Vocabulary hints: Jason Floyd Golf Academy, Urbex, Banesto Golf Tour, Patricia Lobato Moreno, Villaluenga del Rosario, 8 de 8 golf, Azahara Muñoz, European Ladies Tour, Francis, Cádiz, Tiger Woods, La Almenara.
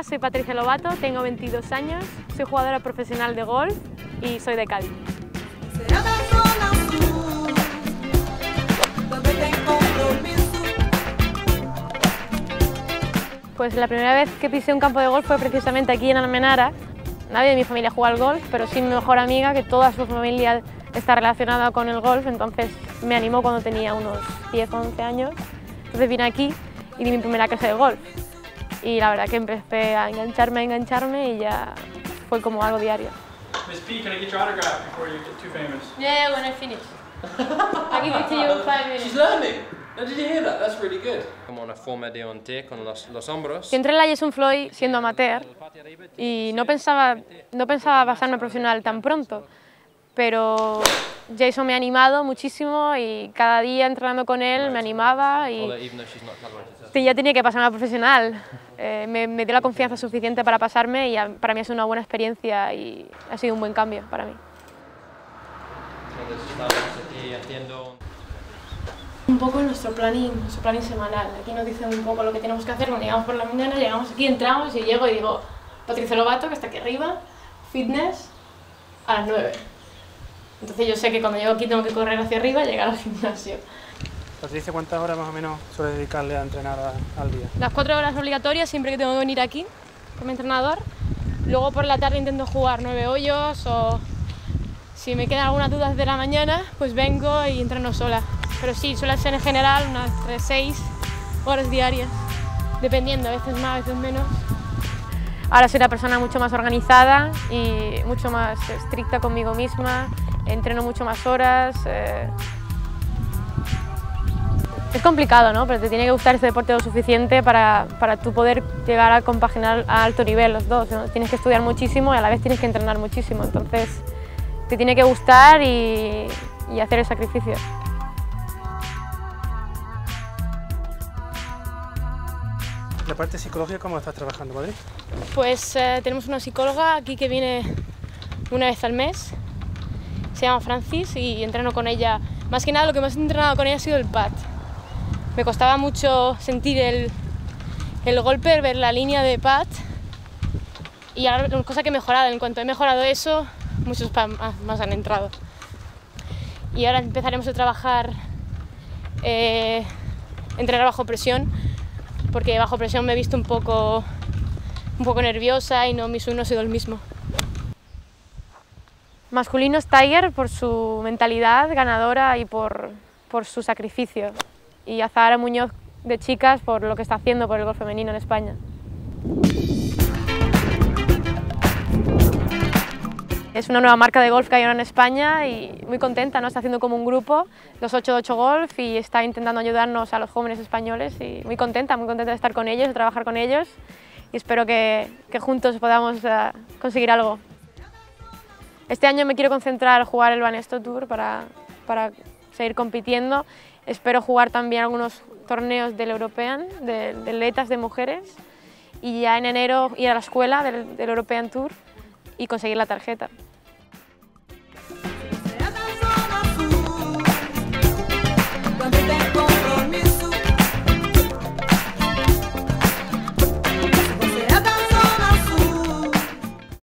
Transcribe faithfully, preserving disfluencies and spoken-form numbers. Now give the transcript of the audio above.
Hola, soy Patricia Lobato, tengo veintidós años, soy jugadora profesional de golf y soy de Cádiz. Pues la primera vez que pisé un campo de golf fue precisamente aquí en Almenara. Nadie de mi familia juega al golf, pero sí mi mejor amiga, que toda su familia está relacionada con el golf, entonces me animó cuando tenía unos diez, once años. Entonces vine aquí y di mi primera clase de golf. Y la verdad que empecé a engancharme, a engancharme y ya fue como algo diario. Miss P, can I get your autograph before you get too famous? Yeah, when I finish. I can get to you in five minutes. She's learning. How did you hear that? That's really good. Como una forma de ontear con los, los hombros. Yo entré en la Jason Floyd siendo amateur y no pensaba, no pensaba pasarme profesional tan pronto, pero Jason me ha animado muchísimo y cada día entrenando con él me animaba y ya tenía que pasarme a profesional. Eh, me, me dio la confianza suficiente para pasarme y para mí ha sido una buena experiencia y ha sido un buen cambio para mí. Un poco nuestro planning, nuestro planning semanal. Aquí nos dicen un poco lo que tenemos que hacer. Bueno, llegamos por la mañana, llegamos aquí, entramos y llego y digo Patricia Lobato, que está aquí arriba, fitness a las nueve. Entonces yo sé que cuando llego aquí tengo que correr hacia arriba y llegar al gimnasio. Patricia, ¿cuántas horas más o menos suele dedicarle a entrenar a, al día? Las cuatro horas obligatorias siempre que tengo que venir aquí con mi entrenador. Luego por la tarde intento jugar nueve hoyos o si me quedan algunas dudas de la mañana, pues vengo y entreno sola. Pero sí, suele ser en general unas seis horas diarias, dependiendo, a veces más, a veces menos. Ahora soy una persona mucho más organizada y mucho más estricta conmigo misma. Entreno mucho más horas. Eh... Es complicado, ¿no? Pero te tiene que gustar este deporte lo suficiente para, para tú poder llegar a compaginar a alto nivel los dos, ¿no? Tienes que estudiar muchísimo y a la vez tienes que entrenar muchísimo. Entonces, te tiene que gustar y, y hacer el sacrificio. ¿La parte psicológica cómo estás trabajando, Madrid? Pues eh, tenemos una psicóloga aquí que viene una vez al mes. Se llama Francis y entreno con ella. Más que nada lo que más he entrenado con ella ha sido el pad. Me costaba mucho sentir el, el golpe, ver la línea de pad. Y ahora es una cosa que he mejorado. En cuanto he mejorado eso, muchos pads más, más han entrado. Y ahora empezaremos a trabajar, eh, entrenar bajo presión, porque bajo presión me he visto un poco, un poco nerviosa y no, mi swing no ha sido el mismo. Masculino es Tiger por su mentalidad ganadora y por, por su sacrificio. Y Azahara Muñoz de chicas por lo que está haciendo por el golf femenino en España. Es una nueva marca de golf que hay ahora en España y muy contenta, ¿no? Está haciendo como un grupo, los ocho de ocho golf, y está intentando ayudarnos a los jóvenes españoles. Y muy contenta, muy contenta de estar con ellos, de trabajar con ellos. Y espero que, que juntos podamos uh, conseguir algo. Este año me quiero concentrar en jugar el Banesto Tour para, para seguir compitiendo. Espero jugar también algunos torneos del European, de, de atletas de mujeres. Y ya en enero ir a la escuela del, del European Tour y conseguir la tarjeta.